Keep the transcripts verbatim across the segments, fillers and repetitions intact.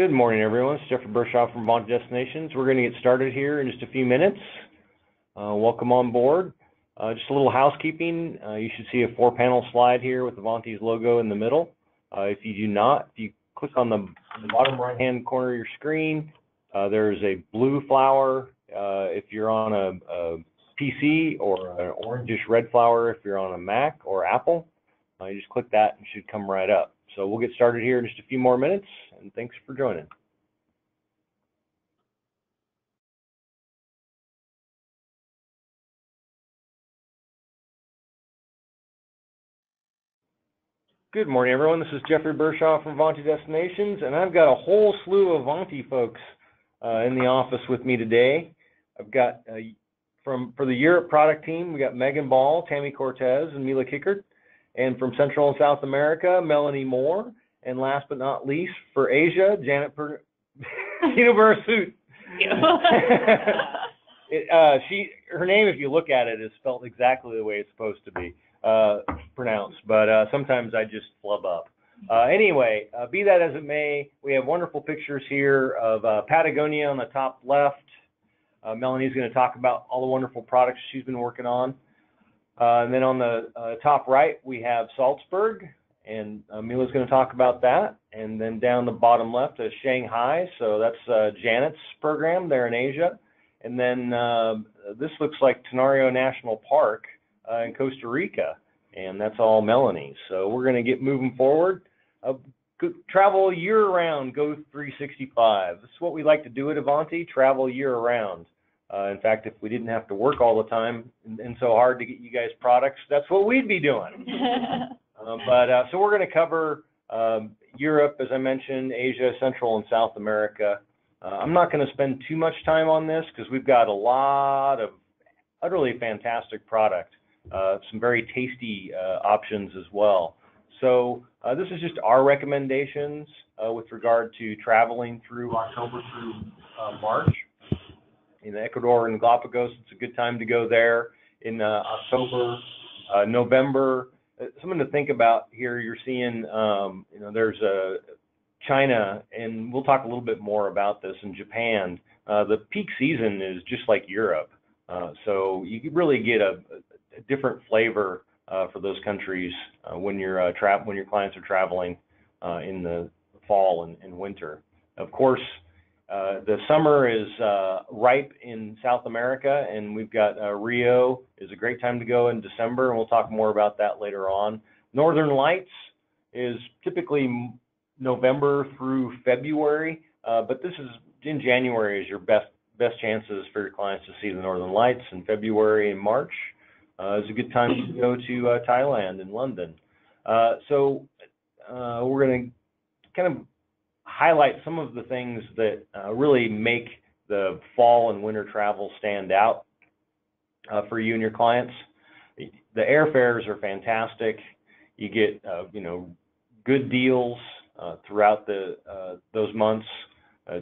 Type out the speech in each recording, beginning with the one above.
Good morning, everyone. It's Jeffrey Bershaw from Avanti Destinations. We're going to get started here in just a few minutes. Uh, welcome on board. Uh, just a little housekeeping. Uh, you should see a four-panel slide here with Avanti's logo in the middle. Uh, if you do not, if you click on the, the bottom right-hand corner of your screen, uh, there's a blue flower uh, if you're on a, a P C, or an orangish red flower if you're on a Mac or Apple. Uh, you just click that and it should come right up. So we'll get started here in just a few more minutes, and thanks for joining. Good morning, everyone. This is Jeffrey Bershaw from Avanti Destinations, and I've got a whole slew of Avanti folks uh, in the office with me today. I've got, uh, from for the Europe product team, we got Megan Ball, Tammy Cortez, and Mila Kickard. And from Central and South America, Melanie Moore. And last but not least, for Asia, Janet Pern. You know, her suit. it, uh, she, her name, if you look at it, is spelled exactly the way it's supposed to be uh, pronounced. But uh, sometimes I just flub up. Uh, anyway, uh, be that as it may, we have wonderful pictures here of uh, Patagonia on the top left. Uh, Melanie's going to talk about all the wonderful products she's been working on. Uh, and then on the uh, top right, we have Salzburg, and uh, Mila's going to talk about that. And then down the bottom left is Shanghai, so that's uh, Janet's program there in Asia. And then uh, this looks like Tenorio National Park uh, in Costa Rica, and that's all Melanie. So we're going to get moving forward. Uh, travel year-round, Go three sixty-five. This is what we like to do at Avanti, travel year-round. Uh, in fact, if we didn't have to work all the time and, and so hard to get you guys products, that's what we'd be doing. uh, but uh, so we're going to cover uh, Europe, as I mentioned, Asia, Central and South America. Uh, I'm not going to spend too much time on this because we've got a lot of utterly fantastic product, uh, some very tasty uh, options as well. So uh, this is just our recommendations uh, with regard to traveling through October through uh, March. In Ecuador and Galapagos, it's a good time to go there. In uh, October, uh, November, uh, something to think about here. You're seeing, um, you know, there's uh, China, and we'll talk a little bit more about this. In Japan, uh, the peak season is just like Europe, uh, so you really get a, a different flavor uh, for those countries uh, when you're uh, tra when your clients are traveling uh, in the fall and, and winter. Of course. Uh, the summer is uh, ripe in South America, and we've got uh, Rio is a great time to go in December, and we'll talk more about that later on. Northern Lights is typically November through February, uh, but this is in January is your best best chances for your clients to see the Northern Lights in February and March. Uh, it's a good time to go to uh, Thailand and London. Uh, so uh, we're going to kind of highlight some of the things that uh, really make the fall and winter travel stand out uh, for you and your clients. The airfares are fantastic. You get uh, you know, good deals uh, throughout the uh, those months. Uh,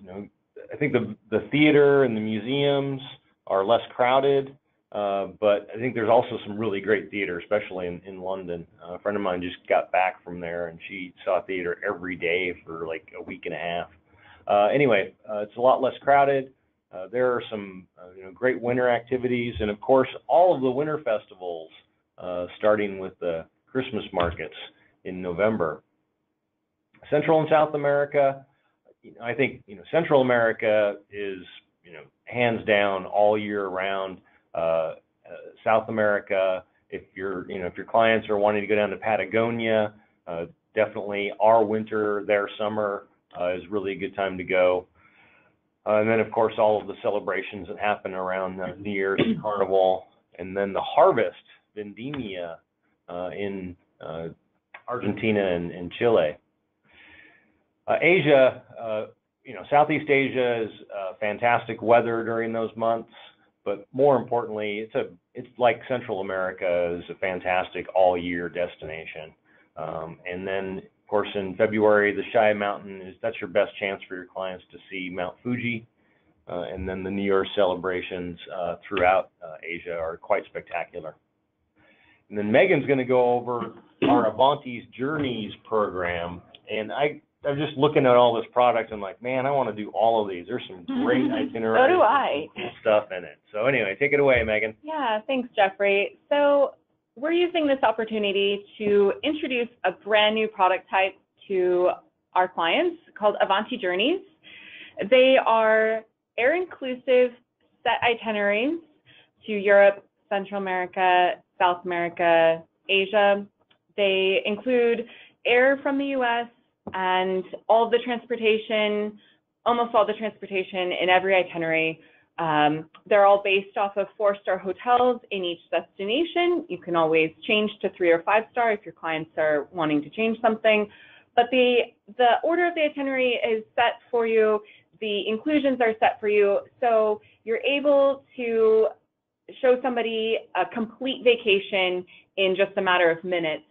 you know, I think the the theater and the museums are less crowded, uh, but I think there's also some really great theater, especially in, in London. Uh, a friend of mine just got back from there, and she saw theater every day for like a week and a half. Uh, anyway, uh, it's a lot less crowded. Uh, there are some uh, you know, great winter activities, and of course, all of the winter festivals, uh, starting with the Christmas markets in November. Central and South America, you know, I think you know Central America is you know hands down all year round. Uh, uh, South America, if you're, you know, if your clients are wanting to go down to Patagonia, uh, definitely our winter, their summer uh, is really a good time to go. Uh, and then, of course, all of the celebrations that happen around uh, New Year's and Carnival, and then the harvest, Vendimia, uh, in uh, Argentina and, and Chile. Uh, Asia, uh, you know, Southeast Asia is uh, fantastic weather during those months. But more importantly, it's a it's like Central America is a fantastic all-year destination. Um, and then, of course, in February, the Shy Mountain is that's your best chance for your clients to see Mount Fuji. Uh, and then the New Year's celebrations uh, throughout uh, Asia are quite spectacular. And then Megan's going to go over our Avanti's Journeys program, and I I'm just looking at all this product. I'm like, man, I want to do all of these. There's some great itineraries. So do I. Cool stuff in it. So anyway, take it away, Megan. Yeah, thanks, Jeffrey. So we're using this opportunity to introduce a brand new product type to our clients called Avanti Journeys. They are air-inclusive set itineraries to Europe, Central America, South America, Asia. They include air from the U S and all the transportation, almost all the transportation in every itinerary. Um, they're all based off of four-star hotels in each destination. You can always change to three or five-star if your clients are wanting to change something. But the, the order of the itinerary is set for you. The inclusions are set for you. So you're able to show somebody a complete vacation in just a matter of minutes.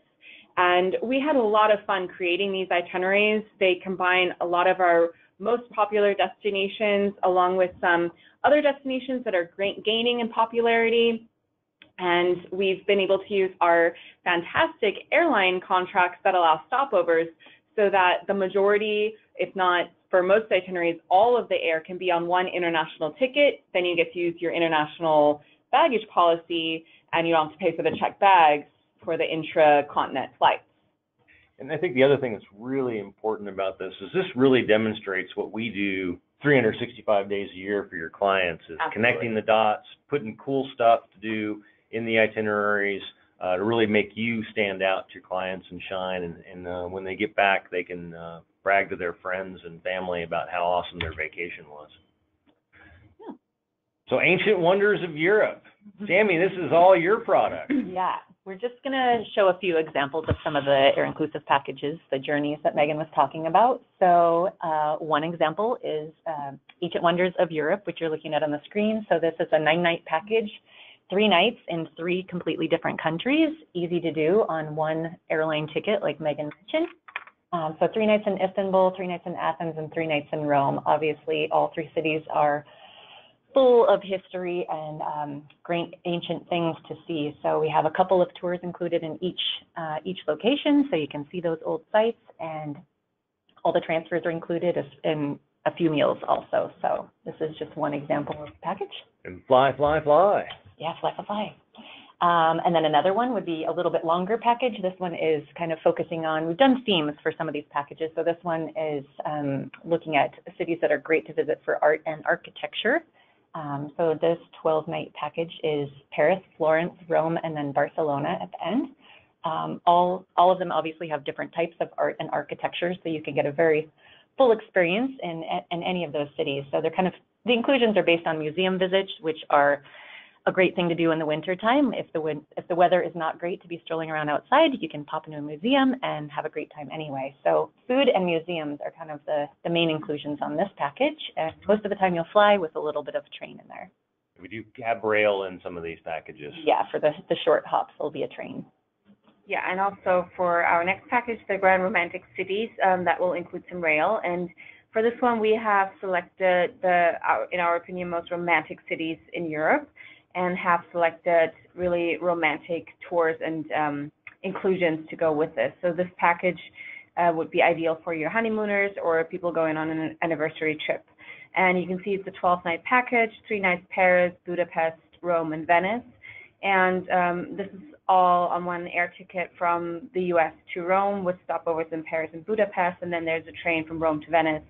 And we had a lot of fun creating these itineraries. They combine a lot of our most popular destinations along with some other destinations that are gaining in popularity. And we've been able to use our fantastic airline contracts that allow stopovers so that the majority, if not for most itineraries, all of the air can be on one international ticket. Then you get to use your international baggage policy and you don't have to pay for the checked bags for the intra-continent flights. And I think the other thing that's really important about this is this really demonstrates what we do three hundred sixty-five days a year for your clients is Absolutely. Connecting the dots, putting cool stuff to do in the itineraries uh, to really make you stand out to your clients and shine. And, and uh, when they get back, they can uh, brag to their friends and family about how awesome their vacation was. Yeah. So Ancient Wonders of Europe. Tammy, this is all your product. Yeah. We're just going to show a few examples of some of the air-inclusive packages, the journeys that Megan was talking about. So uh, one example is uh, Ancient Wonders of Europe, which you're looking at on the screen. So this is a nine-night package, three nights in three completely different countries, easy to do on one airline ticket, like Megan mentioned. Um, so three nights in Istanbul, three nights in Athens, and three nights in Rome. Obviously, all three cities are full of history and um, great ancient things to see. So we have a couple of tours included in each uh, each location, so you can see those old sites, and all the transfers are included in a few meals also. So this is just one example of the package. And fly, fly, fly. Yeah, fly, fly, fly. Um, and then another one would be a little bit longer package. This one is kind of focusing on, we've done themes for some of these packages. So this one is um, looking at cities that are great to visit for art and architecture. Um, so this twelve-night package is Paris, Florence, Rome, and then Barcelona at the end. Um, all, all of them obviously have different types of art and architecture, so you can get a very full experience in, in any of those cities. So they're kind of, the inclusions are based on museum visits, which are a great thing to do in the wintertime. If the, win if the weather is not great to be strolling around outside, you can pop into a museum and have a great time anyway. So food and museums are kind of the, the main inclusions on this package. And most of the time you'll fly with a little bit of train in there. We do cab rail in some of these packages. Yeah, for the, the short hops, it'll be a train. Yeah, and also for our next package, the Grand Romantic Cities, um, that will include some rail. And for this one, we have selected the, our, in our opinion, most romantic cities in Europe, and have selected really romantic tours and um, inclusions to go with this. So this package uh, would be ideal for your honeymooners or people going on an anniversary trip. And you can see it's a twelve-night package, three nights Paris, Budapest, Rome, and Venice. And um, this is all on one air ticket from the U S to Rome with stopovers in Paris and Budapest. And then there's a train from Rome to Venice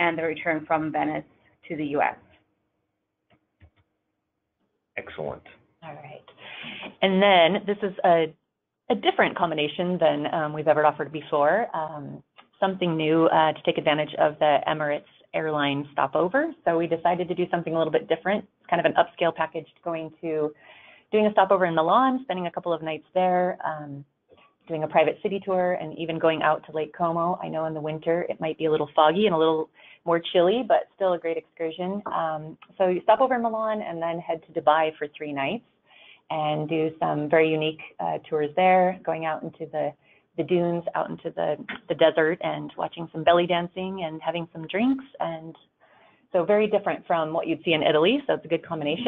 and the return from Venice to the U S Excellent. All right. And then this is a, a different combination than um, we've ever offered before. Um, something new uh, to take advantage of the Emirates airline stopover. So we decided to do something a little bit different. It's kind of an upscale package going to doing a stopover in Milan, spending a couple of nights there, um, doing a private city tour, and even going out to Lake Como. I know in the winter it might be a little foggy and a little more chilly, but still a great excursion. Um, so you stop over in Milan and then head to Dubai for three nights and do some very unique uh, tours there, going out into the, the dunes, out into the, the desert, and watching some belly dancing and having some drinks and So very different from what you'd see in Italy, so it's a good combination.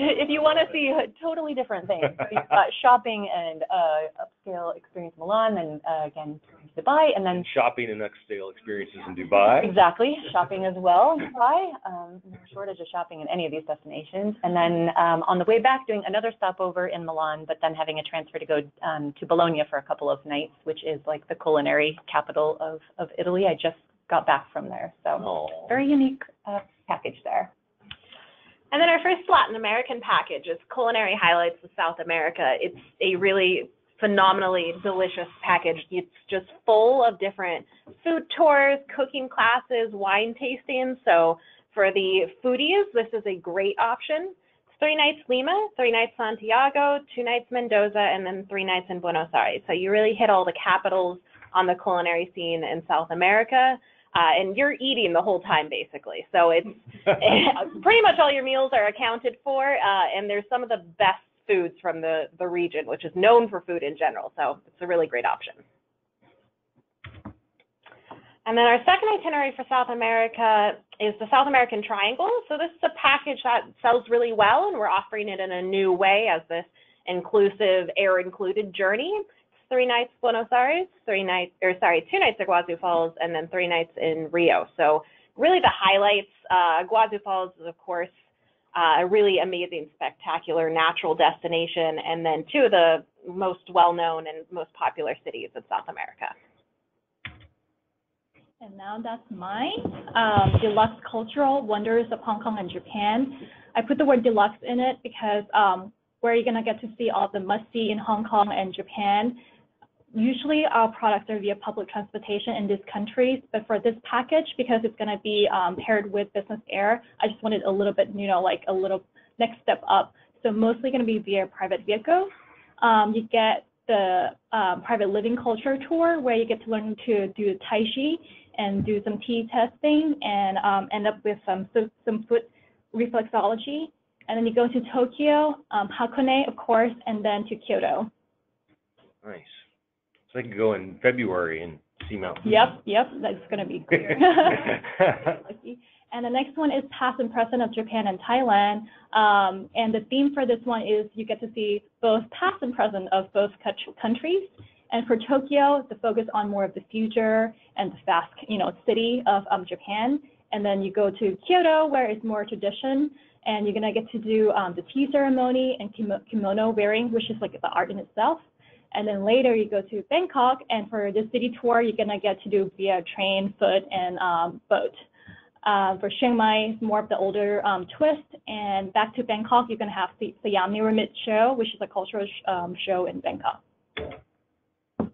If you want to see totally different things, so you've got shopping and uh, upscale experience in Milan, and uh, again, Dubai, and then and shopping and upscale experiences in Dubai. Exactly, shopping as well in Dubai. Um, no shortage of shopping in any of these destinations. And then um, on the way back, doing another stopover in Milan, but then having a transfer to go um, to Bologna for a couple of nights, which is like the culinary capital of, of Italy. I just got back from there. So Aww. Very unique uh, package there. And then our first Latin American package is Culinary Highlights of South America. It's a really phenomenally delicious package. It's just full of different food tours, cooking classes, wine tastings. So for the foodies, this is a great option. It's three nights Lima, three nights Santiago, two nights Mendoza, and then three nights in Buenos Aires. So you really hit all the capitals on the culinary scene in South America. Uh, and you're eating the whole time, basically. So it's pretty much all your meals are accounted for, uh, and there's some of the best foods from the, the region, which is known for food in general. So it's a really great option. And then our second itinerary for South America is the South American Triangle. So this is a package that sells really well, and we're offering it in a new way as this inclusive, air-included journey. Three nights Buenos Aires, three nights, or sorry, two nights at Iguazu Falls, and then three nights in Rio. So really the highlights, uh, Iguazu Falls is, of course, uh, a really amazing, spectacular natural destination, and then two of the most well-known and most popular cities of South America. And now that's mine, um, Deluxe Cultural Wonders of Hong Kong and Japan. I put the word deluxe in it because um, where you're going to get to see all the must-see in Hong Kong and Japan. Usually our products are via public transportation in these countries, but for this package, because it's going to be um, paired with business air, I just wanted a little bit, you know, like a little next step up. So mostly going to be via private vehicle. Um, you get the um, private living culture tour where you get to learn to do tai chi and do some tea testing and um, end up with some, some food reflexology. And then you go to Tokyo, um, Hakone, of course, and then to Kyoto. Nice. So I can go in February and see mountains. Yep, yep, that's going to be clear. And the next one is Past and Present of Japan and Thailand. Um, and the theme for this one is you get to see both past and present of both countries. And for Tokyo, the focus on more of the future and the vast, you know, city of um, Japan. And then you go to Kyoto, where it's more tradition. And you're going to get to do um, the tea ceremony and kimono wearing, which is like the art in itself. And then later you go to Bangkok, and for the city tour, you're going to get to do via train, foot, and um, boat. Uh, for Chiang Mai, more of the older um, twist. And back to Bangkok, you're going to have the Siam Remit show, which is a cultural sh um, show in Bangkok. All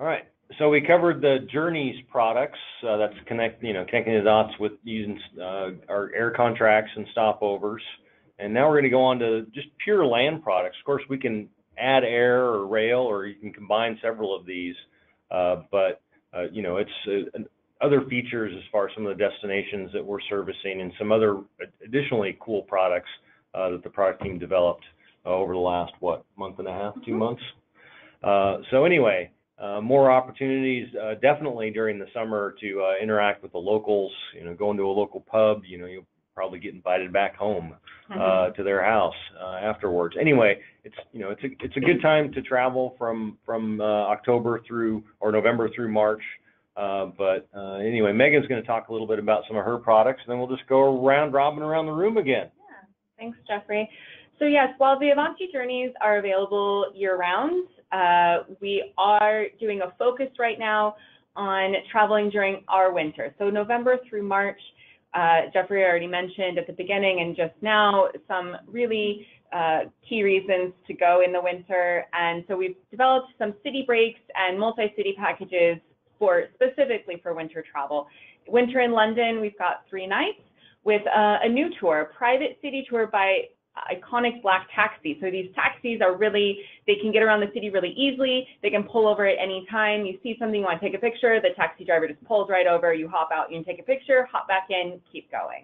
right. So we covered the Journeys products, uh, that's connect, you know, connecting the dots with using uh, our air contracts and stopovers. And now we're going to go on to just pure land products. Of course, we can add air or rail, or you can combine several of these. Uh, but, uh, you know, it's uh, other features as far as some of the destinations that we're servicing and some other additionally cool products uh, that the product team developed uh, over the last, what, month and a half, two months? Uh, so anyway. Uh, more opportunities uh, definitely during the summer to uh, interact with the locals, you know, going to a local pub, you know, you'll probably get invited back home uh, mm-hmm. to their house uh, afterwards. Anyway, it's, you know, it's a, it's a good time to travel from, from uh, October through, or November through March. Uh, but uh, anyway, Megan's going to talk a little bit about some of her products, and then we'll just go round robin around the room again. Yeah, thanks, Jeffrey. So yes, while the Avanti Journeys are available year-round, Uh, we are doing a focus right now on traveling during our winter. So November through March, uh, Jeffrey already mentioned at the beginning and just now some really uh, key reasons to go in the winter. And so we've developed some city breaks and multi-city packages for specifically for winter travel. Winter in London, we've got three nights with uh, a new tour, private city tour by iconic black taxi. So these taxis are really, they can get around the city really easily. They can pull over at any time. You see something, you want to take a picture, the taxi driver just pulls right over, you hop out, you can take a picture, hop back in, keep going.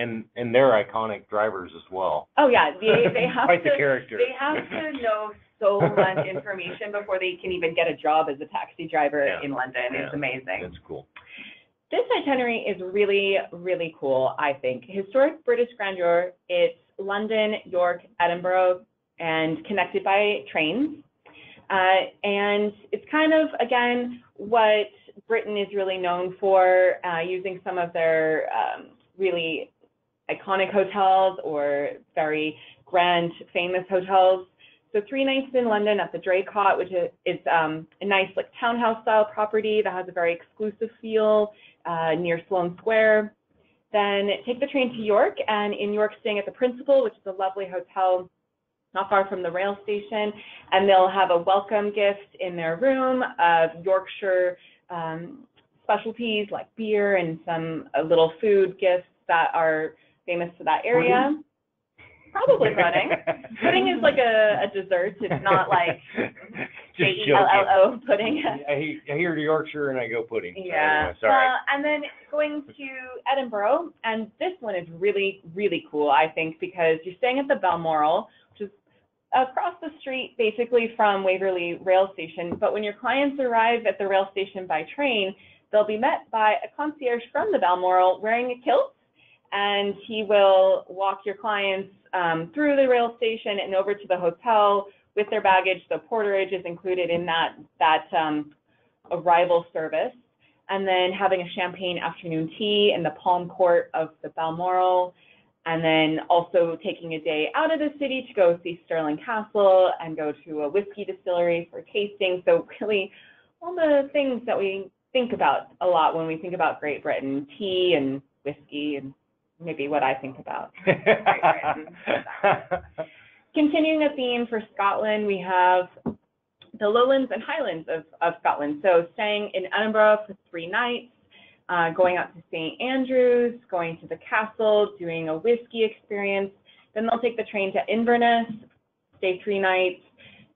And and they're iconic drivers as well. Oh yeah, they, they have quite to, the character. They have to know so much information before they can even get a job as a taxi driver yeah. in London. Yeah. It's amazing. It's cool. This itinerary is really, really cool, I think. Historic British grandeur, it's London, York, Edinburgh, and connected by trains. Uh, and it's kind of, again, what Britain is really known for, uh, using some of their um, really iconic hotels or very grand, famous hotels. So three nights in London at the Draycott, which is, is um, a nice like townhouse style property that has a very exclusive feel uh, near Sloane Square. Then take the train to York, and in York staying at the Principal, which is a lovely hotel not far from the rail station, and they'll have a welcome gift in their room of Yorkshire um, specialties like beer and some uh, little food gifts that are famous to that area. Mm-hmm. Probably pudding. Pudding is like a, a dessert. It's not like J E L L O pudding. I, I hear Yorkshire and I go pudding. Yeah. So sorry. Uh, and then going to Edinburgh, and this one is really, really cool, I think, because you're staying at the Balmoral, which is across the street basically from Waverley Rail Station. But when your clients arrive at the rail station by train, they'll be met by a concierge from the Balmoral wearing a kilt. And he will walk your clients um, through the rail station and over to the hotel with their baggage. So porterage is included in that, that um, arrival service. And then having a champagne afternoon tea in the palm court of the Balmoral. And then also taking a day out of the city to go see Stirling Castle and go to a whiskey distillery for tasting. So really all the things that we think about a lot when we think about Great Britain, tea and whiskey and maybe what I think about. Continuing a theme for Scotland, we have the lowlands and highlands of, of Scotland. So staying in Edinburgh for three nights, uh, going out to Saint Andrews, going to the castle, doing a whiskey experience. Then they'll take the train to Inverness, stay three nights,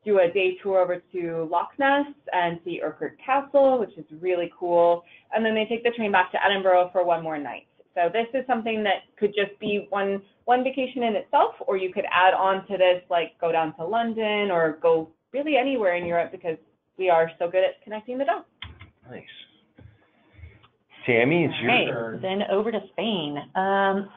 do a day tour over to Loch Ness and see Urquhart Castle, which is really cool. And then they take the train back to Edinburgh for one more night. So this is something that could just be one one vacation in itself, or you could add on to this, like go down to London or go really anywhere in Europe, because we are so good at connecting the dots. Nice. Tammy, it's your turn. Okay, then over to Spain. Um,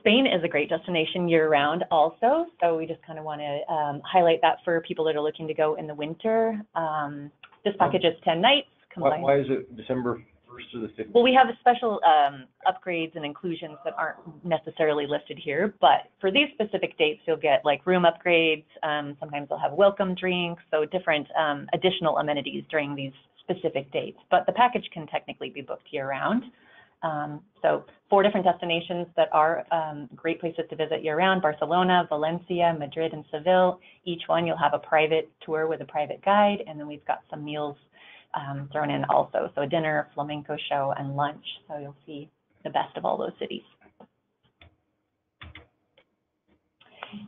Spain is a great destination year-round also, so we just kind of want to um, highlight that for people that are looking to go in the winter. Um, this package is ten nights. Combined. Why, why is it December first to the fifteenth? Well, we have a special um, upgrades and inclusions that aren't necessarily listed here, but for these specific dates, you'll get like room upgrades. Um, sometimes they'll have welcome drinks, so different um, additional amenities during these specific dates. But the package can technically be booked year-round. Um, so four different destinations that are um, great places to visit year-round: Barcelona, Valencia, Madrid, and Seville. Each one you'll have a private tour with a private guide, and then we've got some meals Um, thrown in also, so a dinner, flamenco show, and lunch. So you'll see the best of all those cities.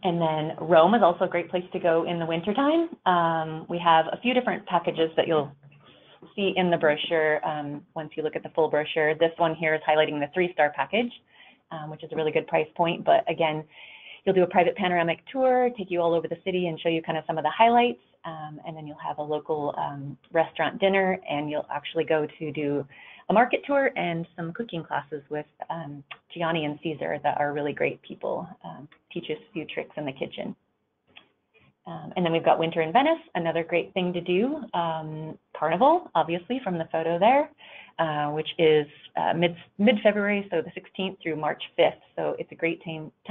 And then Rome is also a great place to go in the wintertime. Um, we have a few different packages that you'll see in the brochure um, once you look at the full brochure. This one here is highlighting the three-star package, um, which is a really good price point, but again, you'll do a private panoramic tour, take you all over the city and show you kind of some of the highlights. Um, and then you'll have a local um, restaurant dinner, and you'll actually go to do a market tour and some cooking classes with um, Gianni and Caesar that are really great people, um, teach us a few tricks in the kitchen. Um, and then we've got winter in Venice, another great thing to do. Um, Carnival, obviously, from the photo there, uh, which is uh, mid, mid-February, so the sixteenth through March fifth. So it's a great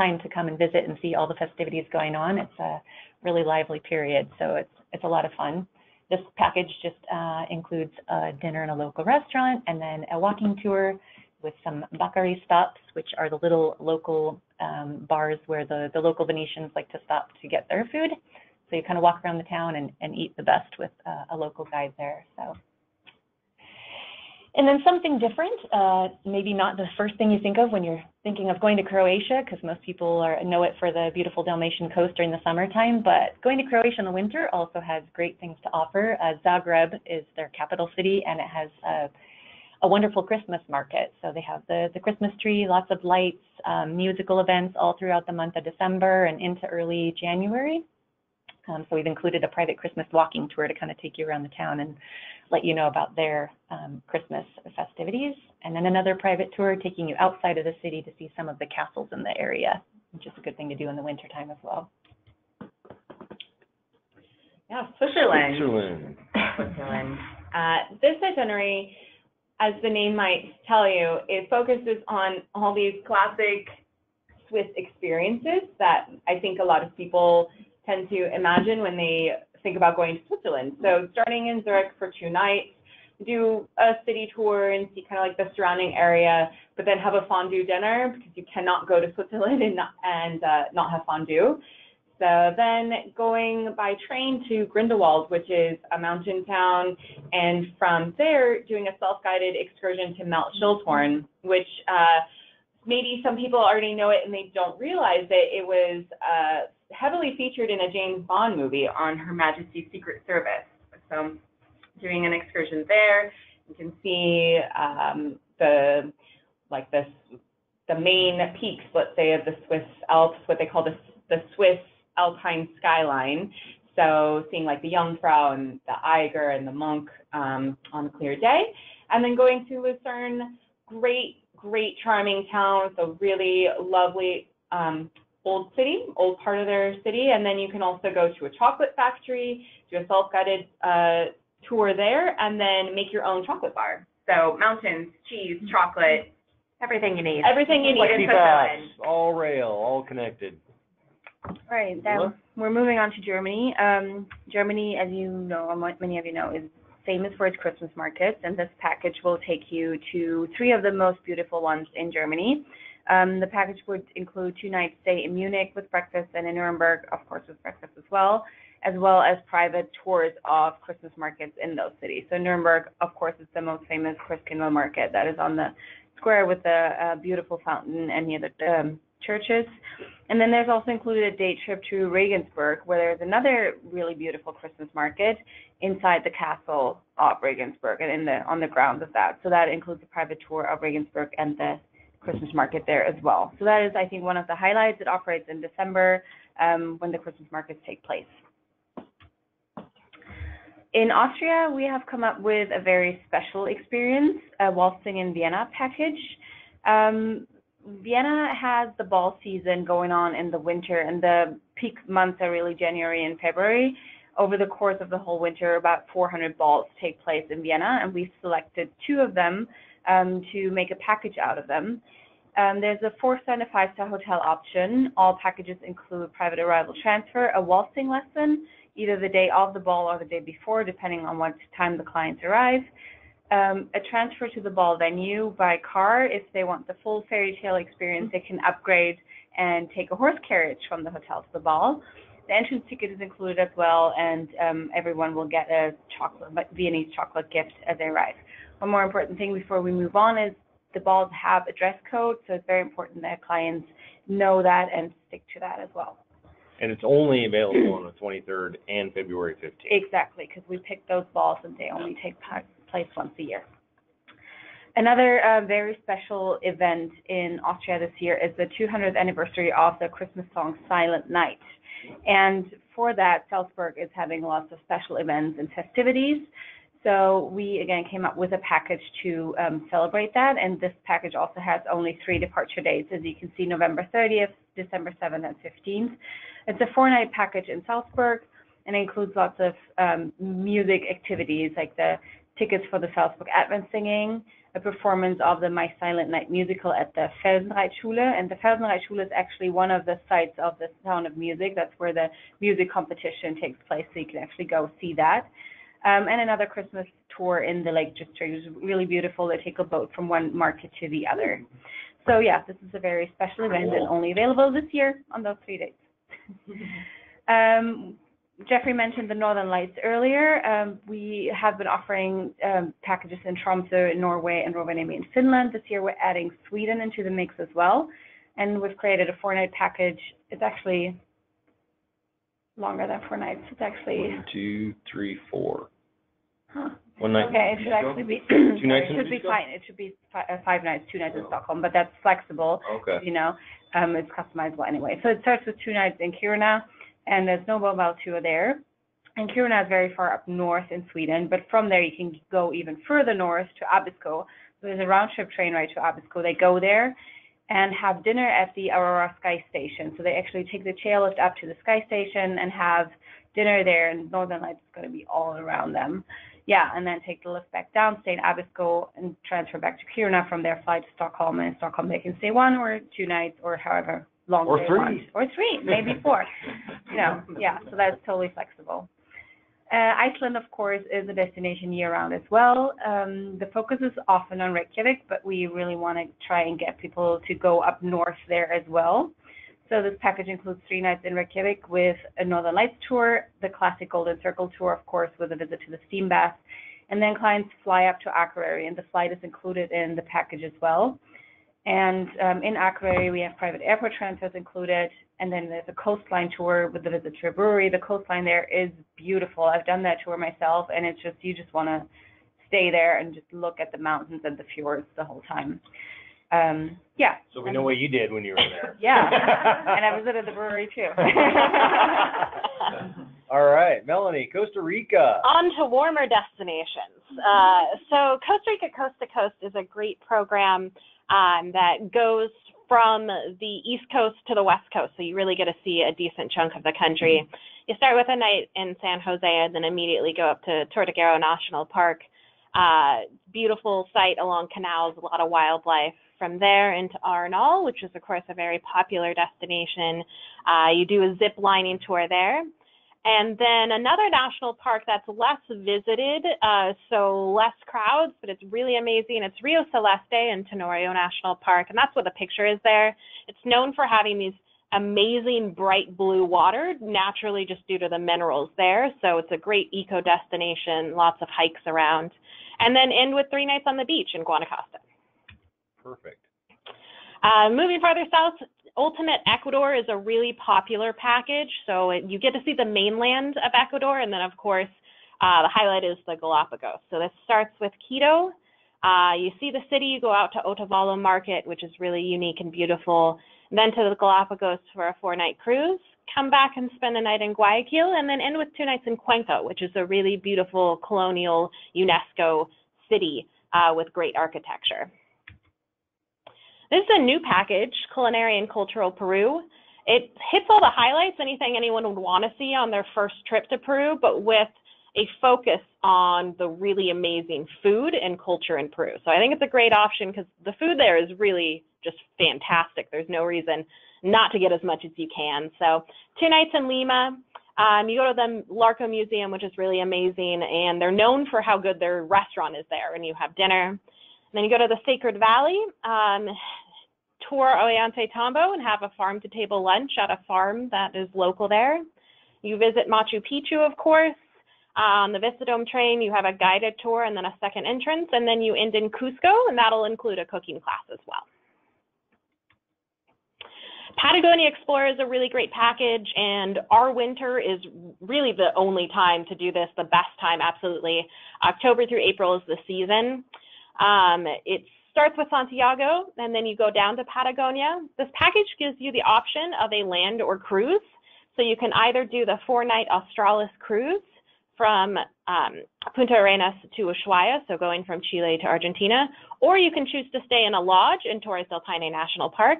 time to come and visit and see all the festivities going on. It's a really lively period, so it's, it's a lot of fun. This package just uh, includes a dinner in a local restaurant and then a walking tour with some Baccarat stops, which are the little local um, bars where the, the local Venetians like to stop to get their food. So you kind of walk around the town and, and eat the best with uh, a local guide there. So, and then something different, uh, maybe not the first thing you think of when you're thinking of going to Croatia, because most people are, know it for the beautiful Dalmatian coast during the summertime, but going to Croatia in the winter also has great things to offer. Uh, Zagreb is their capital city, and it has a, a wonderful Christmas market. So they have the, the Christmas tree, lots of lights, um, musical events all throughout the month of December and into early January. Um, so we've included a private Christmas walking tour to kind of take you around the town and let you know about their um, Christmas festivities. And then another private tour taking you outside of the city to see some of the castles in the area, which is a good thing to do in the wintertime as well. Yeah, Switzerland. Switzerland. Switzerland. Uh, this itinerary, as the name might tell you, it focuses on all these classic Swiss experiences that I think a lot of people tend to imagine when they think about going to Switzerland. So starting in Zurich for two nights, do a city tour and see kind of like the surrounding area, but then have a fondue dinner because you cannot go to Switzerland and not, and, uh, not have fondue. So then going by train to Grindelwald, which is a mountain town, and from there doing a self-guided excursion to Mount Schiltborn, which uh, maybe some people already know it and they don't realize that it was uh, heavily featured in a James Bond movie on Her Majesty's Secret Service. So doing an excursion there, you can see um, the like this the main peaks, let's say, of the Swiss Alps, what they call the the Swiss Alpine skyline. So seeing like the Jungfrau and the Eiger and the Monk um, on a clear day, and then going to Lucerne, great, great, charming town. So really lovely um, old city, old part of their city. And then you can also go to a chocolate factory, do a self-guided uh, tour there, and then make your own chocolate bar. So mountains, cheese, chocolate, everything you need. Everything you need. Flexi bus, all rail, all connected. All right, then we're moving on to Germany. Um, Germany, as you know, many of you know, is famous for its Christmas markets, and this package will take you to three of the most beautiful ones in Germany. Um, the package would include two nights stay in Munich with breakfast and in Nuremberg, of course, with breakfast as well, as well as private tours of Christmas markets in those cities. So Nuremberg, of course, is the most famous Christkindl market that is on the square with the uh, beautiful fountain and near the um, churches. And then there's also included a day trip to Regensburg, where there's another really beautiful Christmas market inside the castle of Regensburg and in the on the grounds of that. So that includes a private tour of Regensburg and the Christmas market there as well. So that is, I think, one of the highlights. It operates in December um, when the Christmas markets take place. In Austria, we have come up with a very special experience, a Waltzing in Vienna package. Um, Vienna has the ball season going on in the winter, and the peak months are really January and February. Over the course of the whole winter, about four hundred balls take place in Vienna, and we've selected two of them um, to make a package out of them. Um, there's a four-star and a five-star hotel option. All packages include private arrival transfer, a waltzing lesson, either the day of the ball or the day before, depending on what time the clients arrive. Um, a transfer to the ball venue by car. If they want the full fairy tale experience, they can upgrade and take a horse carriage from the hotel to the ball. The entrance ticket is included as well, and um, everyone will get a chocolate, Viennese chocolate gift as they arrive. One more important thing before we move on is the balls have a dress code, so it's very important that clients know that and stick to that as well. And it's only available on the twenty-third and February fifteenth. Exactly, because we picked those balls and they only take part place once a year. Another uh, very special event in Austria this year is the two hundredth anniversary of the Christmas song Silent Night. And for that, Salzburg is having lots of special events and festivities. So we again came up with a package to um, celebrate that. And this package also has only three departure dates, as you can see, November thirtieth, December seventh, and fifteenth. It's a four-night package in Salzburg and includes lots of um, music activities like the tickets for the Salzburg Advent singing, a performance of the My Silent Night musical at the Felsenreitschule. And the Felsenreitschule is actually one of the sites of the Sound of Music. That's where the music competition takes place, so you can actually go see that. Um, and another Christmas tour in the Lake District, which is really beautiful. They take a boat from one market to the other. So yeah, this is a very special event and only available this year on those three dates. um, Jeffrey mentioned the Northern Lights earlier. Um, we have been offering um, packages in Tromsø in Norway and Rovaniemi in Finland. This year we're adding Sweden into the mix as well. And we've created a four-night package. It's actually longer than four nights. It's actually... One, two, three, four. Huh. One night. Okay, it should actually be... two nights in It should be fine. It should be five, five nights, two nights oh. in Stockholm, but that's flexible. Okay. You know, um, it's customizable anyway. So it starts with two nights in Kiruna, and there's no mobile tour there. And Kiruna is very far up north in Sweden, but from there you can go even further north to Abisko. There's a round-trip train ride to Abisko. They go there and have dinner at the Aurora Sky Station. So they actually take the chairlift up to the Sky Station and have dinner there, and Northern Lights is going to be all around them. Yeah, and then take the lift back down, stay in Abisko, and transfer back to Kiruna. From there, fly to Stockholm, and in Stockholm they can stay one or two nights or however long or they three. want. Or three, maybe four. You know, yeah, so that's totally flexible. Uh, Iceland, of course, is a destination year-round as well. Um, the focus is often on Reykjavik, but we really want to try and get people to go up north there as well. So this package includes three nights in Reykjavik with a Northern Lights tour, the classic Golden Circle tour, of course, with a visit to the steam bath, and then clients fly up to Akureyri, and the flight is included in the package as well. And um, in Akureyri, we have private airport transfers included, and then there's a coastline tour with the visit to a brewery. The coastline there is beautiful. I've done that tour myself, and it's just, you just want to stay there and just look at the mountains and the fjords the whole time. Um, yeah. So we know and, what you did when you were there. Yeah. And I visited the brewery too. All right, Melanie, Costa Rica. On to warmer destinations. Uh, so Costa Rica Coast to Coast is a great program um, that goes from the East Coast to the West Coast. So you really get to see a decent chunk of the country. Mm-hmm. You start with a night in San Jose and then immediately go up to Tortuguero National Park. Uh, beautiful site along canals, a lot of wildlife. From there into Arenal, which is, of course, a very popular destination. Uh, you do a zip lining tour there. And then another national park that's less visited, uh, so less crowds, but it's really amazing. It's Rio Celeste in Tenorio National Park, and that's what the picture is there. It's known for having these amazing bright blue water, naturally just due to the minerals there. So it's a great eco destination, lots of hikes around. And then end with three nights on the beach in Guanacaste. Perfect. Uh, moving farther south, Ultimate Ecuador is a really popular package. So it, you get to see the mainland of Ecuador, and then, of course, uh, the highlight is the Galapagos. So this starts with Quito. Uh, you see the city, you go out to Otavalo Market, which is really unique and beautiful, and then to the Galapagos for a four-night cruise, come back and spend a night in Guayaquil, and then end with two nights in Cuenca, which is a really beautiful colonial UNESCO city uh, with great architecture. This is a new package, Culinary and Cultural Peru. It hits all the highlights, anything anyone would want to see on their first trip to Peru, but with a focus on the really amazing food and culture in Peru. So I think it's a great option because the food there is really just fantastic. There's no reason not to get as much as you can. So two nights in Lima. Um, you go to the Larco Museum, which is really amazing, and they're known for how good their restaurant is there, and you have dinner. Then you go to the Sacred Valley, um, tour Ollante Tambo and have a farm-to-table lunch at a farm that is local there. You visit Machu Picchu, of course. On um, the Vistadome train, you have a guided tour and then a second entrance, and then you end in Cusco, and that'll include a cooking class as well. Patagonia Explorer is a really great package, and our winter is really the only time to do this, the best time, absolutely. October through April is the season. Um, it starts with Santiago, and then you go down to Patagonia. This package gives you the option of a land or cruise. So you can either do the four-night Australis cruise from um, Punta Arenas to Ushuaia, so going from Chile to Argentina, or you can choose to stay in a lodge in Torres del Paine National Park.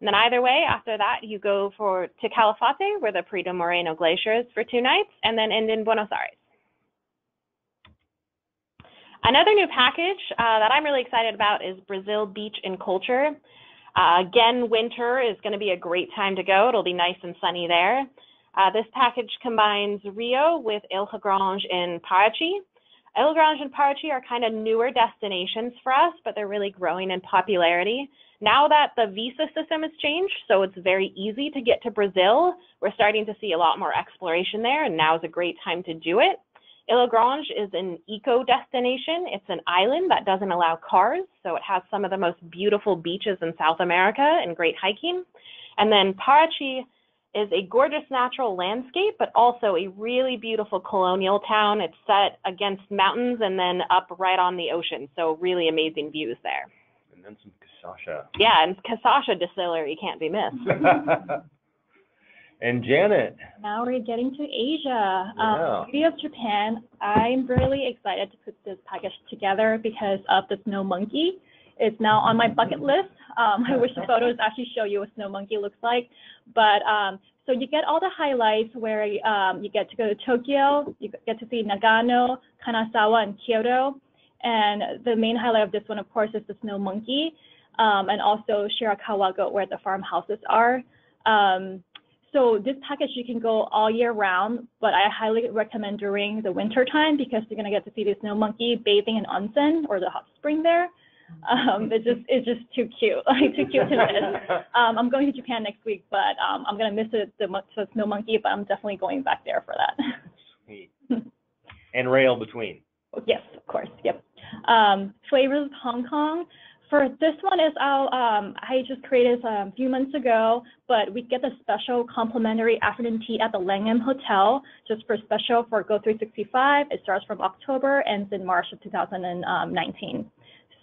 And then either way, after that, you go for to Calafate, where the Perito Moreno Glacier is, for two nights, and then end in Buenos Aires. Another new package uh, that I'm really excited about is Brazil Beach and Culture. Uh, again, winter is going to be a great time to go. It'll be nice and sunny there. Uh, this package combines Rio with Ilha Grande and Paraty. Ilha Grande and Paraty are kind of newer destinations for us, but they're really growing in popularity. Now that the visa system has changed, so it's very easy to get to Brazil, we're starting to see a lot more exploration there, and now is a great time to do it. Ilha Grande is an eco destination. It's an island that doesn't allow cars, so it has some of the most beautiful beaches in South America and great hiking. And then Paraty is a gorgeous natural landscape, but also a really beautiful colonial town. It's set against mountains and then up right on the ocean, so really amazing views there. And then some cachaça. Yeah, and cachaça distillery can't be missed. And Janet. Now we're getting to Asia. Yeah. Um, beauty of Japan. I'm really excited to put this package together because of the snow monkey. It's now on my bucket list. Um, I wish the photos actually show you what snow monkey looks like. But um, so you get all the highlights where um, you get to go to Tokyo, you get to see Nagano, Kanazawa, and Kyoto. And the main highlight of this one, of course, is the snow monkey, um, and also Shirakawa-go, where the farmhouses are. Um, So this package, you can go all year round, but I highly recommend during the winter time because you're gonna get to see the snow monkey bathing in onsen or the hot spring there. Um, it's just it's just too cute, like too cute to miss. Um, I'm going to Japan next week, but um, I'm gonna miss it, the, the snow monkey, but I'm definitely going back there for that. Sweet. And rail between. Yes, of course. Yep. Um, Flavors of Hong Kong. For this one is I'll, um, I just created a few months ago, but we get a special complimentary afternoon tea at the Langham Hotel just for special for Go three sixty-five. It starts from October, ends in March of two thousand nineteen.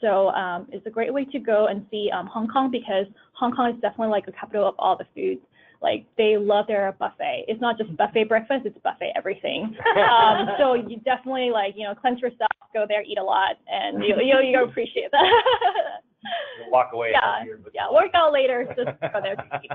So um, it's a great way to go and see um, Hong Kong because Hong Kong is definitely like a capital of all the foods. Like they love their buffet. It's not just buffet breakfast, it's buffet everything. Um, so you definitely like, you know, cleanse yourself, go there, eat a lot, and you, you, you'll appreciate that. You'll walk away. Yeah, here, yeah, work out later, just go there to eat.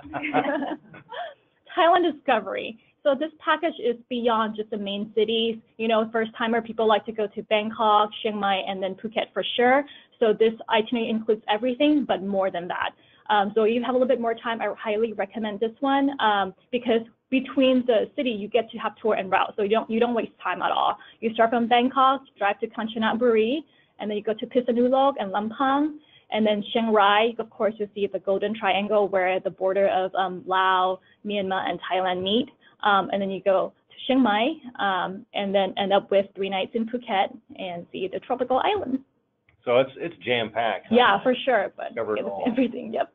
Thailand Discovery. So this package is beyond just the main cities. You know, first-timer people like to go to Bangkok, Chiang Mai, and then Phuket for sure. So this itinerary includes everything, but more than that. Um, so if you have a little bit more time, I highly recommend this one um, because between the city, you get to have tour and route. So you don't you don't waste time at all. You start from Bangkok, drive to Kanchanaburi, and then you go to Pisanulok and Lampang, and then Chiang Rai. Of course, you see the Golden Triangle where the border of um, Laos, Myanmar, and Thailand meet. Um, and then you go to Chiang Mai, um, and then end up with three nights in Phuket and see the tropical islands. So it's it's jam-packed. Huh? Yeah, for sure. But it all. Everything, yep.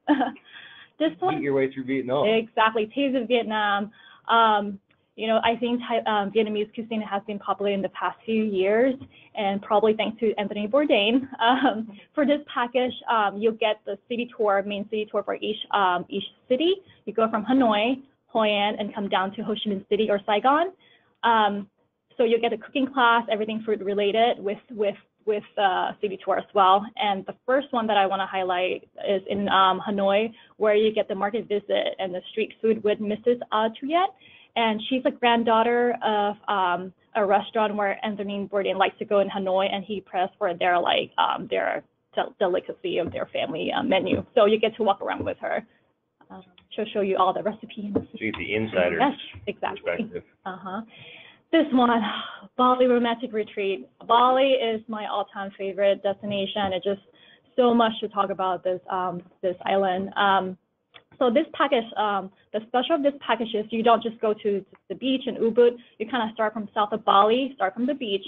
This one, eat your way through Vietnam. Exactly. Taste of Vietnam. Um, you know, I think Thai, um, Vietnamese cuisine has been popular in the past few years, and probably thanks to Anthony Bourdain. Um, for this package, um, you'll get the city tour, main city tour for each um, each city. You go from Hanoi, Hoi An, and come down to Ho Chi Minh City or Saigon. Um, so you'll get a cooking class, everything food-related with with. with uh, city tour as well. And the first one that I want to highlight is in um, Hanoi, where you get the market visit and the street food with Missus Ah Tuyet. And she's the granddaughter of um, a restaurant where Anthony Bourdain likes to go in Hanoi, and he pressed for their like um, their del delicacy of their family uh, menu. So you get to walk around with her. Uh, she'll show you all the recipes. She's the insider. Yes, exactly. Uh-huh. This one, Bali Romantic Retreat. Bali is my all-time favorite destination. It's just so much to talk about this um, this island. Um, so this package, um, the special of this package is you don't just go to the beach in Ubud. You kind of start from south of Bali, start from the beach,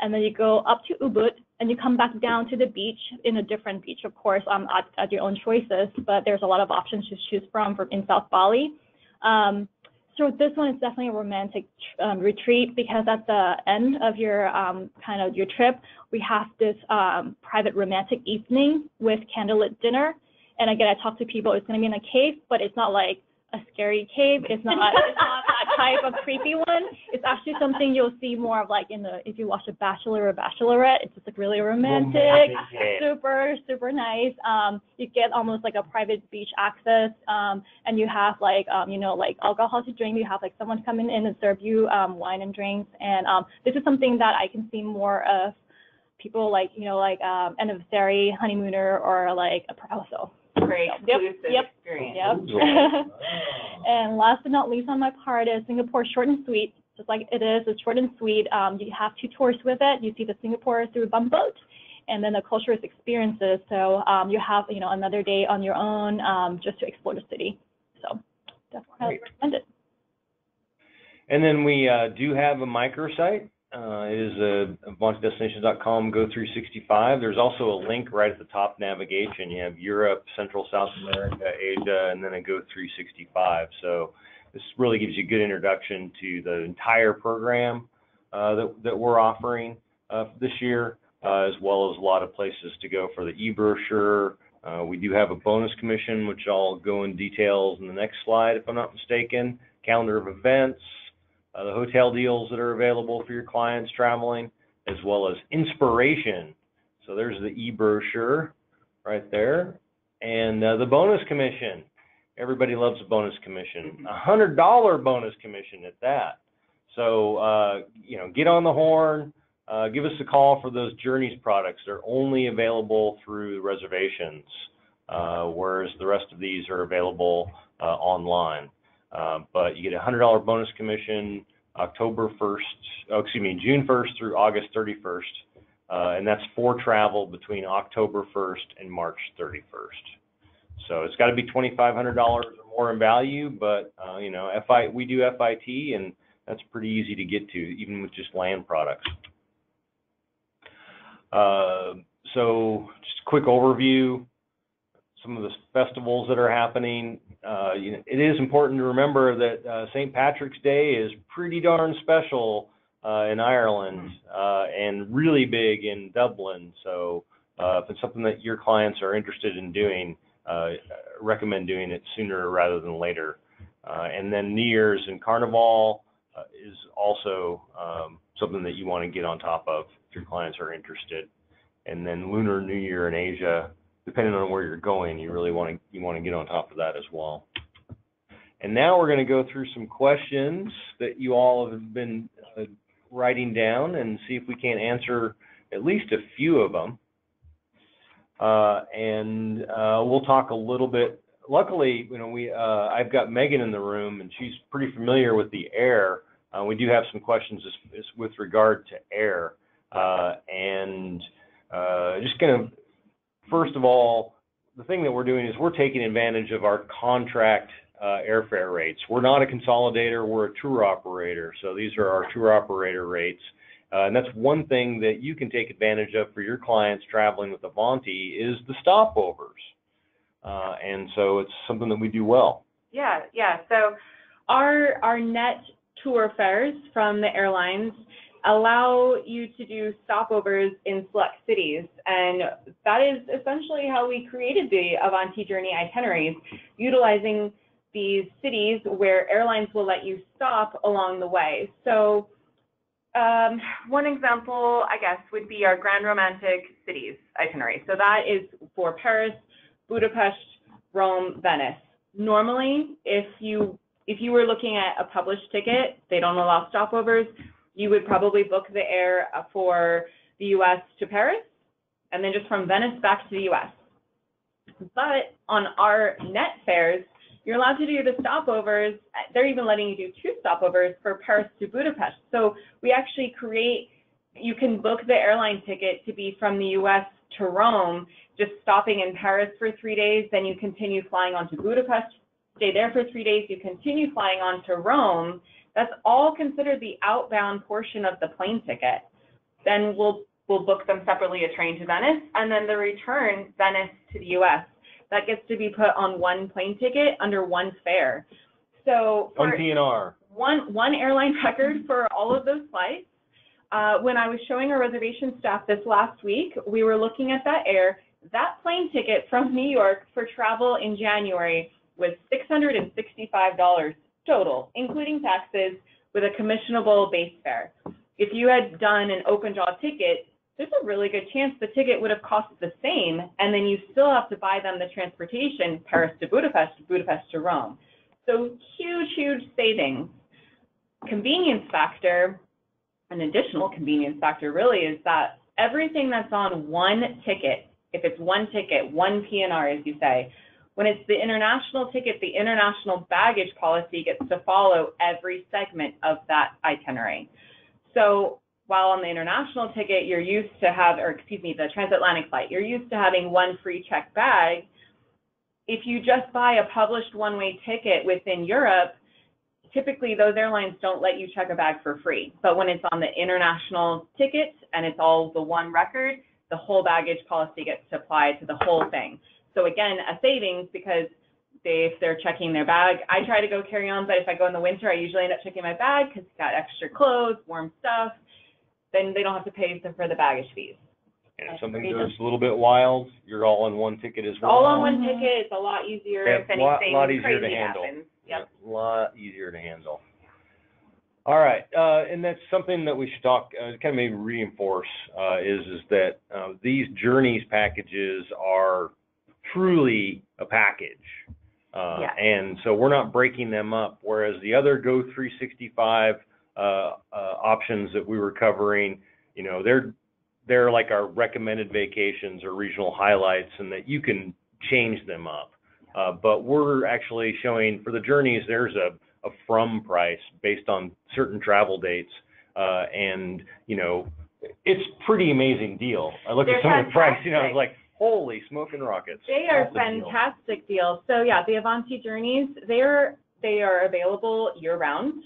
and then you go up to Ubud, and you come back down to the beach in a different beach, of course, um, at, at your own choices. But there's a lot of options to choose from, from in South Bali. Um, So this one is definitely a romantic um, retreat because at the end of your um, kind of your trip, we have this um, private romantic evening with candlelit dinner. And again, I talk to people, it's going to be in a cave, but it's not like a scary cave. It's not, it's not that type of creepy one. It's actually something you'll see more of like in the, if you watch The Bachelor or Bachelorette, it's just like really romantic, romantic. super, super nice. Um, you get almost like a private beach access, um, and you have like, um, you know, like alcohol to drink. You have like someone coming in and serve you um, wine and drinks. And um, this is something that I can see more of people like, you know, like um, anniversary, honeymoon, or like a proposal. Great, yep, yep, experience. Yep. And last but not least on my part is Singapore short and sweet. Just like it is, it's short and sweet. Um, you have two tours with it. You see the Singapore through bumboat, and then the cultural experiences. So um, you have you know another day on your own um, just to explore the city. So definitely highly recommend it. And then we uh, do have a microsite. Uh, it is uh, Avanti Destinations dot com, Go three sixty-five. There's also a link right at the top navigation. You have Europe, Central South America, Asia, and then a Go three sixty-five. So this really gives you a good introduction to the entire program uh, that, that we're offering uh, this year, uh, as well as a lot of places to go for the e-brochure. Uh, we do have a bonus commission, which I'll go in details in the next slide, if I'm not mistaken. calendar of events, uh, the hotel deals that are available for your clients traveling, as well as inspiration. So there's the e-brochure right there. And uh, the bonus commission. Everybody loves a bonus commission. A hundred dollar bonus commission at that. So, uh, you know, get on the horn, uh, give us a call for those Journeys products. They're only available through reservations, uh, whereas the rest of these are available uh, online. Uh, but you get a hundred dollar bonus commission October first, oh, excuse me, June first through August thirty-first. Uh, and that's for travel between October first and March thirty-first. So it's got to be twenty-five hundred dollars or more in value, but uh, you know, F I, we do F I T, and that's pretty easy to get to, even with just land products. Uh, so just a quick overview, some of the festivals that are happening. Uh, you know, it is important to remember that uh, Saint Patrick's Day is pretty darn special uh, in Ireland uh, and really big in Dublin. So uh, if it's something that your clients are interested in doing, Uh, recommend doing it sooner rather than later. Uh, and then New Year's and Carnival uh, is also um, something that you want to get on top of if your clients are interested. And then Lunar New Year in Asia, depending on where you're going, you really want to you want to get on top of that as well. And now we're going to go through some questions that you all have been uh, writing down and see if we can't answer at least a few of them. Uh, and uh, we'll talk a little bit. Luckily, you know, we uh, I've got Megan in the room, and she's pretty familiar with the air. Uh, we do have some questions as, as with regard to air, uh, and uh, just gonna first of all, the thing that we're doing is we're taking advantage of our contract uh, airfare rates. We're not a consolidator; we're a tour operator. So these are our tour operator rates. Uh, and that's one thing that you can take advantage of for your clients traveling with Avanti is the stopovers. Uh, and so it's something that we do well. Yeah, yeah. So our, our net tour fares from the airlines allow you to do stopovers in select cities. And that is essentially how we created the Avanti Journey itineraries, utilizing these cities where airlines will let you stop along the way. So Um, one example, I guess, would be our Grand Romantic Cities itinerary. So that is for Paris, Budapest, Rome, Venice. Normally, if you if you were looking at a published ticket, they don't allow stopovers, you would probably book the air for the U S to Paris, and then just from Venice back to the U S. But on our net fares, you're allowed to do the stopovers. They're even letting you do two stopovers for Paris to Budapest. So we actually create, you can book the airline ticket to be from the U S to Rome, just stopping in Paris for three days, then you continue flying on to Budapest, stay there for three days, you continue flying on to Rome. That's all considered the outbound portion of the plane ticket. Then we'll, we'll book them separately, a train to Venice, and then the return Venice to the U S. That gets to be put on one plane ticket under one fare. So one P N R. One, one airline record for all of those flights. Uh, when I was showing our reservation staff this last week, we were looking at that air. That plane ticket from New York for travel in January was six hundred sixty-five dollars total, including taxes, with a commissionable base fare. If you had done an open jaw ticket, there's a really good chance the ticket would have cost the same, and then you still have to buy them the transportation, Paris to Budapest, Budapest to Rome. So huge, huge savings. Convenience factor, an additional convenience factor really, is that everything that's on one ticket, if it's one ticket, one P N R, as you say, when it's the international ticket, the international baggage policy gets to follow every segment of that itinerary. So while on the international ticket, you're used to have, or excuse me, the transatlantic flight, you're used to having one free checked bag. If you just buy a published one-way ticket within Europe, typically those airlines don't let you check a bag for free. But when it's on the international ticket and it's all the one record, the whole baggage policy gets applied to the whole thing. So again, a savings because they, if they're checking their bag, I try to go carry on, but if I go in the winter, I usually end up checking my bag because it's got extra clothes, warm stuff. Then they don't have to pay for the baggage fees. And if something goes a little bit wild, you're all on one ticket as well. All on one ticket, it's a lot easier if anything crazy happens. Yep. A lot easier to handle. All right, uh, and that's something that we should talk, uh, kind of maybe reinforce, uh, is is that uh, these journeys packages are truly a package, uh, yeah. and so we're not breaking them up. Whereas the other Go three sixty-five uh, uh, options that we were covering, you know, they're they're like our recommended vacations or regional highlights, and that you can change them up. Uh, but we're actually showing for the journeys, there's a a from price based on certain travel dates, uh, and you know, it's pretty amazing deal. I looked They're at some fantastic. of the price, you know, I was like, holy smoking rockets. They are That's fantastic deal. deals. So yeah, the Avanti Journeys, they are, they are available year round.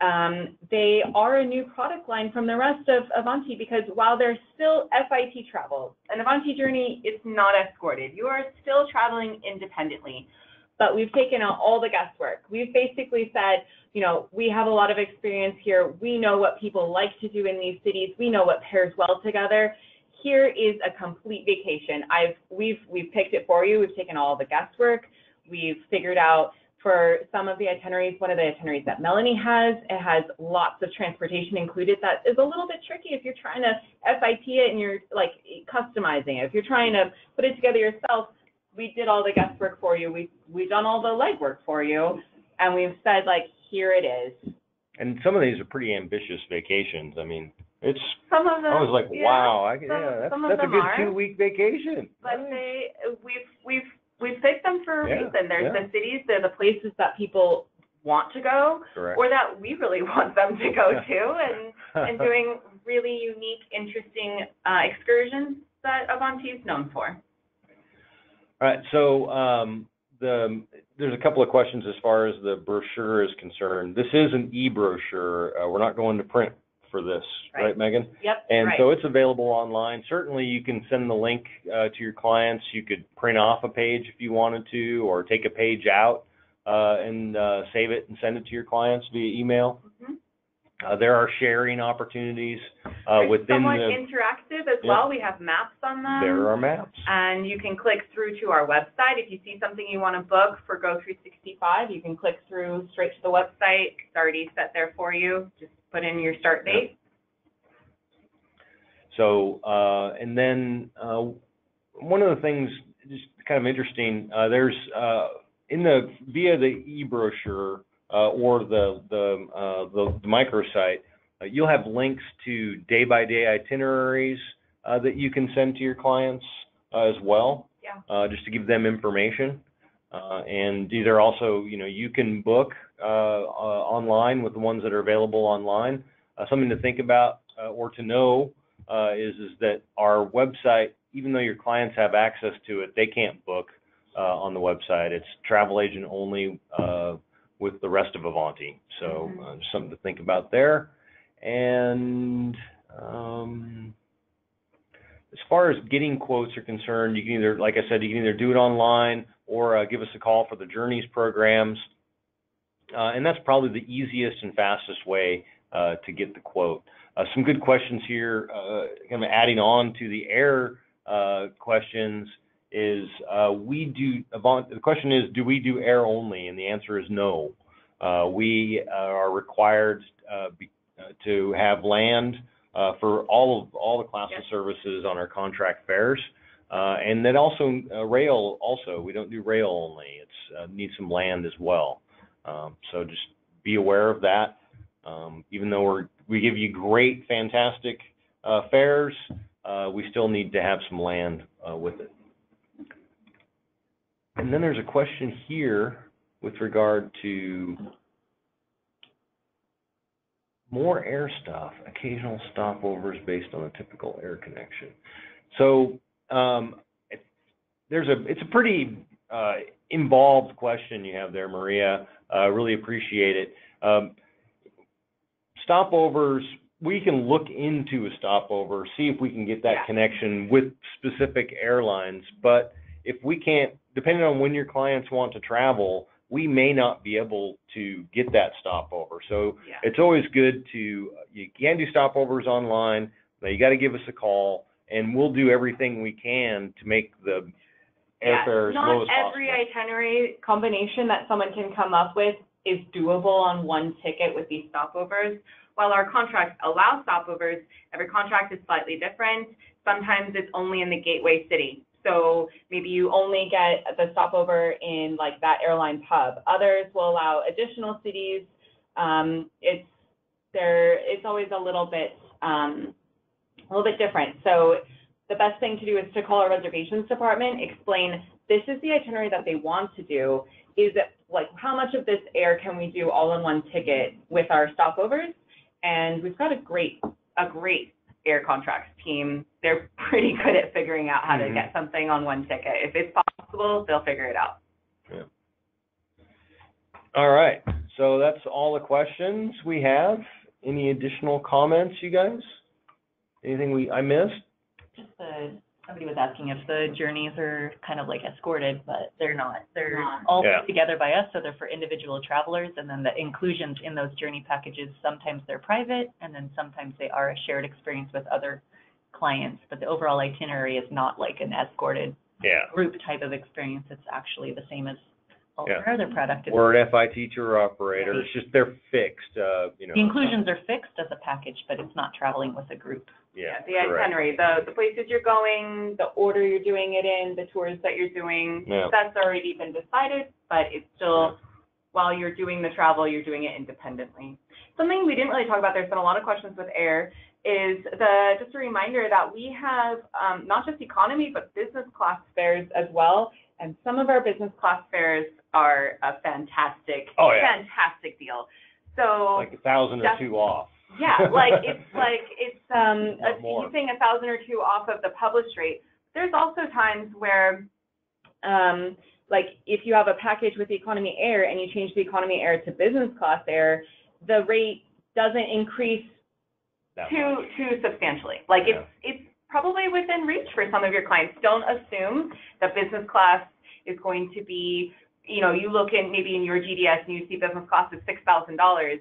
Um, they are a new product line from the rest of Avanti because while they're still F I T travel, an Avanti Journey is not escorted. You are still traveling independently. But we've taken out all the guesswork. We've basically said, you know, we have a lot of experience here. We know what people like to do in these cities. We know what pairs well together. Here is a complete vacation. I've we've we've picked it for you. We've taken all the guesswork. We've figured out for some of the itineraries, one of the itineraries that Melanie has, it has lots of transportation included. That is a little bit tricky if you're trying to F I T it and you're like customizing it. If you're trying to put it together yourself, we did all the guesswork for you. We, we've done all the legwork for you. And we've said, like, here it is. And some of these are pretty ambitious vacations. I mean, it's, some of them, I was like, yeah, wow, I, some, yeah, that's, that's a good two-week vacation. But nice. they, we've, we've, we've picked them for a yeah, reason. There's yeah. the cities, they're the places that people want to go, Correct. or that we really want them to go to, and, and doing really unique, interesting uh, excursions that Avanti is known for. All right, so um, the, there's a couple of questions as far as the brochure is concerned. This is an e-brochure. Uh, we're not going to print for this, right, right Megan? Yep, And right. so it's available online. Certainly you can send the link uh, to your clients. You could print off a page if you wanted to, or take a page out uh, and uh, save it and send it to your clients via email. Mm-hmm. Uh, there are sharing opportunities uh, within the. It's interactive as yeah. well. We have maps on them. There are maps. And you can click through to our website. If you see something you want to book for Go three sixty-five, you can click through straight to the website. It's already set there for you. Just put in your start date. Yeah. So, uh, and then uh, one of the things just kind of interesting, uh, there's uh, in the, via the e-brochure, Uh, or the the, uh, the, the microsite, uh, you'll have links to day-by-day itineraries uh, that you can send to your clients uh, as well, yeah. uh, just to give them information. Uh, and these are also, you know, you can book uh, uh, online with the ones that are available online. Uh, something to think about uh, or to know uh, is, is that our website, even though your clients have access to it, they can't book uh, on the website. It's travel agent only. Uh, with the rest of Avanti. So uh, something to think about there. And um, as far as getting quotes are concerned, you can either, like I said, you can either do it online or uh, give us a call for the Journeys programs. Uh, and that's probably the easiest and fastest way uh, to get the quote. Uh, some good questions here, uh, kind of adding on to the air uh, questions. Is uh, we do, Avanti, the question is, do we do air only? And the answer is no. Uh, we uh, are required uh, be, uh, to have land uh, for all of all the classes yes. of services on our contract fares. Uh, and then also uh, rail also, we don't do rail only. It's uh, needs some land as well. Um, so just be aware of that. Um, even though we're, we give you great, fantastic uh, fares, uh, we still need to have some land uh, with it. And then there's a question here with regard to more air stuff, occasional stopovers based on a typical air connection. So um, it, there's a, it's a pretty uh, involved question you have there, Maria. I uh, really appreciate it. Um, stopovers, we can look into a stopover, see if we can get that connection with specific airlines, but if we can't, depending on when your clients want to travel, we may not be able to get that stopover. So yeah. it's always good to, you can do stopovers online, but you got to give us a call, and we'll do everything we can to make the airfare is lowest possible. Not every itinerary combination that someone can come up with is doable on one ticket with these stopovers. While our contracts allow stopovers, every contract is slightly different. Sometimes it's only in the gateway city. So maybe you only get the stopover in like that airline's hub. Others will allow additional cities. Um, it's there. It's always a little bit, um, a little bit different. So the best thing to do is to call our reservations department, explain this is the itinerary that they want to do. Is it like how much of this air can we do all in one ticket with our stopovers? And we've got a great, a great air contracts team. They're pretty good at figuring out how mm-hmm. to get something on one ticket. If it's possible, they'll figure it out. Yeah. All right. So that's all the questions we have. Any additional comments, you guys? Anything we I missed? Just the somebody was asking if the journeys are kind of like escorted, but they're not. They're not. all yeah. put together by us, so they're for individual travelers, and then the inclusions in those journey packages, sometimes they're private, and then sometimes they are a shared experience with other clients, but the overall itinerary is not like an escorted yeah. group type of experience. It's actually the same as all yeah. our other product. We're an F I T tour operator. Yeah. It's just they're fixed. Uh, you know, the inclusions are fixed as a package, but it's not traveling with a group. Yeah, yeah the correct. itinerary, the, the places you're going, the order you're doing it in, the tours that you're doing, yeah. that's already been decided, but it's still, yeah. while you're doing the travel, you're doing it independently. Something we didn't really talk about, there's been a lot of questions with air, is the just a reminder that we have um, not just economy, but business class fares as well. And some of our business class fares are a fantastic, oh, yeah. fantastic deal. So like a thousand or two off. Yeah, like it's like it's um a, you're paying a thousand or two off of the published rate. There's also times where, um, like if you have a package with the economy air and you change the economy air to business class air, the rate doesn't increase that too much. too substantially. Like yeah. it's it's probably within reach for some of your clients. Don't assume that business class is going to be, you know, you look in maybe in your G D S and you see business class is six thousand dollars.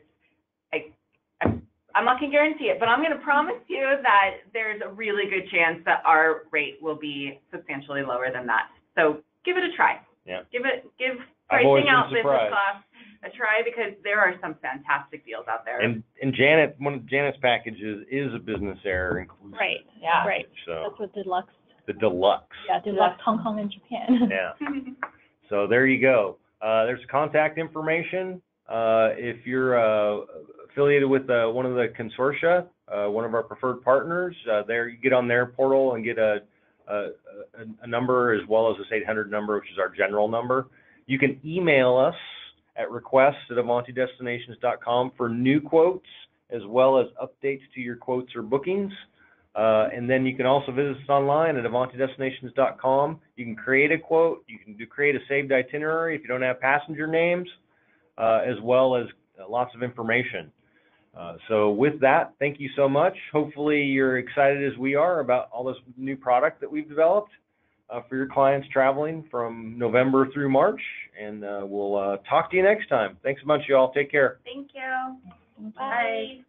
I'm not going to guarantee it, but I'm going to promise you that there's a really good chance that our rate will be substantially lower than that. So give it a try. Yeah. Give it, give pricing out business class a try, because there are some fantastic deals out there. And and Janet, one of Janet's packages is a business air inclusive. Right. Yeah. Right. So that's what deluxe. The deluxe. Yeah, deluxe Hong Kong and Japan. Yeah. So there you go. Uh, there's contact information. Uh, if you're uh, affiliated with uh, one of the consortia, uh, one of our preferred partners, uh, there you get on their portal and get a, a, a number as well as this eight hundred number, which is our general number. You can email us at requests at avanti destinations dot com for new quotes as well as updates to your quotes or bookings. Uh, and then you can also visit us online at avanti destinations dot com. You can create a quote. You can do, create a saved itinerary if you don't have passenger names, uh, as well as Uh, lots of information. Uh, so with that, thank you so much. Hopefully you're excited as we are about all this new product that we've developed uh, for your clients traveling from November through March. And uh, we'll uh, talk to you next time. Thanks a bunch, y'all. Take care. Thank you. Bye. Bye.